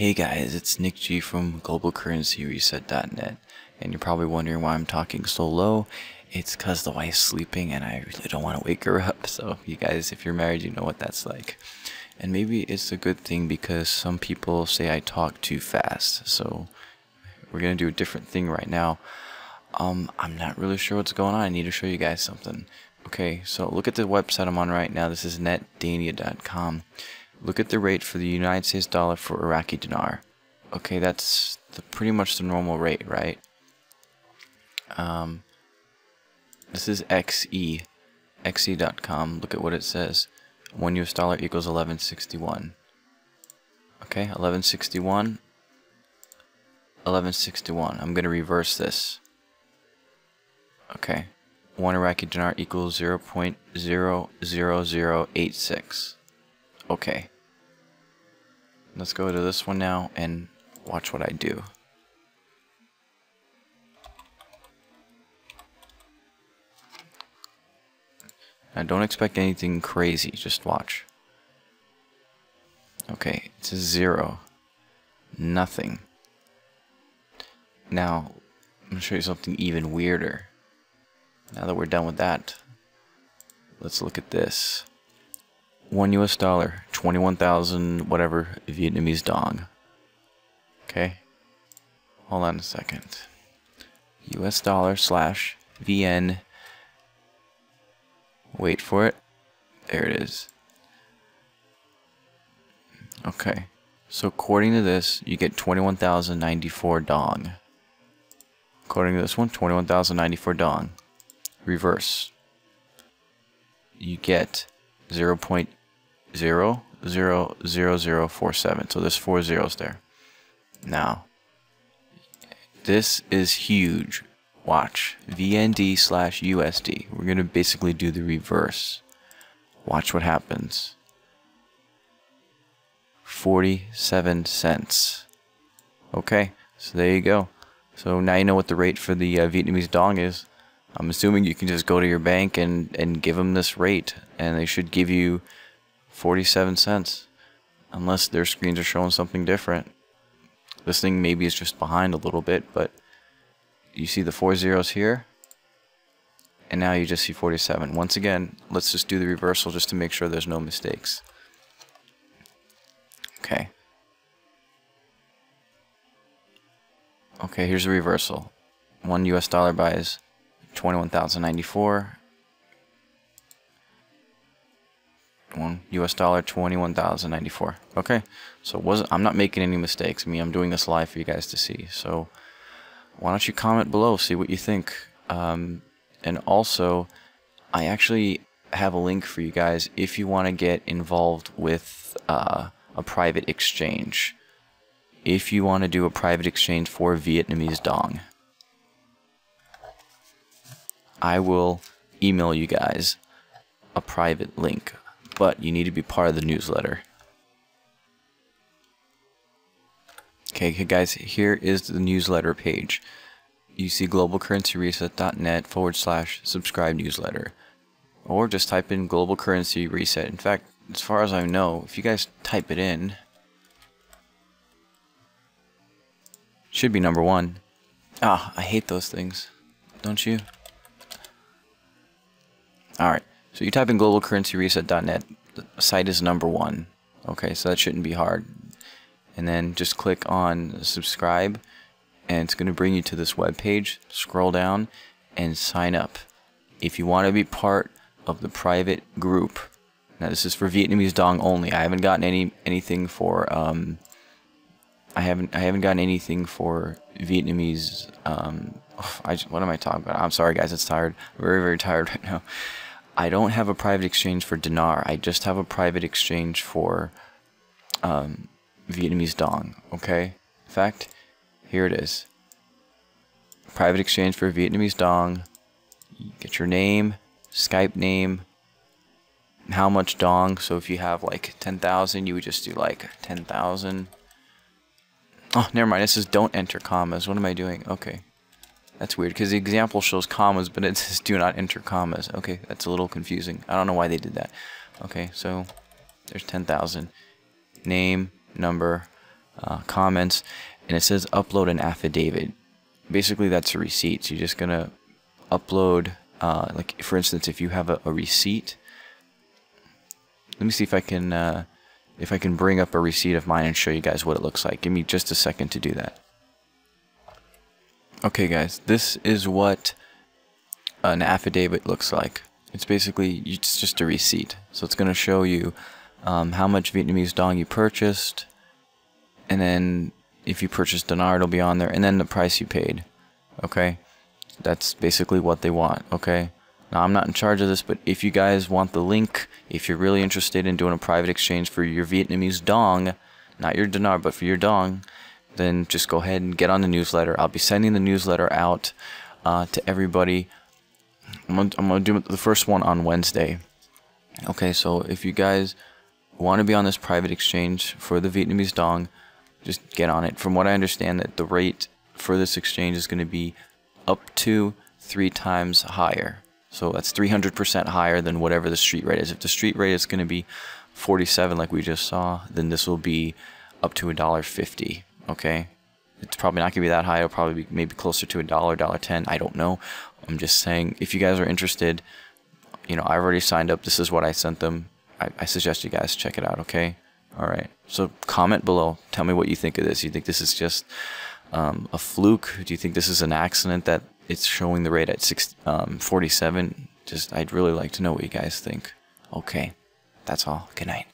Hey guys, it's Nick G from GlobalCurrencyReset.net, and you're probably wondering why I'm talking so low. It's because the wife's sleeping and I really don't want to wake her up, so you guys, if you're married, you know what that's like. And maybe it's a good thing because some people say I talk too fast, so we're going to do a different thing right now. I'm not really sure what's going on. I need to show you guys something. Okay, so look at the website I'm on right now. This is netdania.com. Look at the rate for the United States dollar for Iraqi dinar. Okay, that's pretty much the normal rate, right? This is XE.com. Look at what it says. $1 US equals 1161. Okay, 1161. 1161. I'm going to reverse this. Okay, 1 Iraqi dinar equals 0.00086. Okay, let's go to this one now and watch what I do. I don't expect anything crazy, just watch. Okay, it's a zero, nothing. Now, I'm going to show you something even weirder. Now that we're done with that, let's look at this. $1 US, 21,000 whatever Vietnamese Dong. Okay, hold on a second. $US/VN. Wait for it. There it is. Okay, so according to this, you get 21,094 Dong. According to this one, 21,094 Dong. Reverse. You get 0.000047. So there's 4 zeros there. Now, this is huge. Watch. VND/USD. We're going to basically do the reverse. Watch what happens. 47 cents. Okay, so there you go. So now you know what the rate for the Vietnamese Dong is. I'm assuming you can just go to your bank and give them this rate, and they should give you 47 cents, unless their screens are showing something different. This thing maybe is just behind a little bit, but you see the 4 zeros here, and now you just see 47. Once again, let's just do the reversal just to make sure there's no mistakes. Okay. Okay, here's the reversal. $1 US buys 21,094. $1 US, 21,094. Okay, so I'm not making any mistakes. I mean, I'm doing this live for you guys to see. So why don't you comment below, see what you think. And also, I actually have a link for you guys if you want to get involved with a private exchange. If you want to do a private exchange for Vietnamese Dong, I will email you guys a private link, but you need to be part of the newsletter. Okay, guys, here is the newsletter page. You see globalcurrencyreset.net/subscribe newsletter, or just type in Global Currency Reset. In fact, as far as I know, if you guys type it in, it should be #1. Ah, I hate those things, don't you? Alright, so you type in globalcurrencyreset.net, the site is #1. Okay, so that shouldn't be hard. And then just click on subscribe, and it's going to bring you to this web page. Scroll down and sign up. If you want to be part of the private group, now this is for Vietnamese Dong only. I haven't gotten anything for I haven't gotten anything for Vietnamese. What am I talking about? I'm sorry, guys. It's tired. I'm very, very tired right now. I don't have a private exchange for dinar. I just have a private exchange for Vietnamese Dong. Okay? In fact, here it is. Private exchange for Vietnamese Dong. You get your name, Skype name, how much Dong. So if you have like 10,000, you would just do like 10,000. Oh, never mind. This is don't enter commas. What am I doing? Okay. That's weird because the example shows commas, but it says do not enter commas. Okay, that's a little confusing. I don't know why they did that. Okay, so there's 10,000. Name, number, comments, and it says upload an affidavit. Basically, that's a receipt. So you're just gonna upload, like for instance, if you have a receipt. Let me see if I can bring up a receipt of mine and show you guys what it looks like. Give me just a second to do that. Okay, guys, this is what an affidavit looks like. It's basically, it's just a receipt. So it's going to show you how much Vietnamese dong you purchased, and then if you purchased dinar, it'll be on there, and then the price you paid. Okay, that's basically what they want. Okay, now I'm not in charge of this, but if you guys want the link, if you're really interested in doing a private exchange for your Vietnamese dong, not your dinar, but for your dong, then just go ahead and get on the newsletter. I'll be sending the newsletter out to everybody. I'm gonna do the first one on Wednesday. Okay, so if you guys want to be on this private exchange for the Vietnamese dong, just get on it. From what I understand, that the rate for this exchange is going to be up to 3 times higher. So that's 300% higher than whatever the street rate is. If the street rate is going to be 47, like we just saw, then this will be up to $1.50. Okay, it's probably not gonna be that high. It'll probably be maybe closer to $1, $1.10. I don't know. I'm just saying, if you guys are interested, you know, I already signed up. This is what I sent them. I suggest you guys check it out. Okay, all right. So comment below. Tell me what you think of this. You think this is just a fluke? Do you think this is an accident that it's showing the rate at 47? Just, I'd really like to know what you guys think. Okay, that's all. Good night.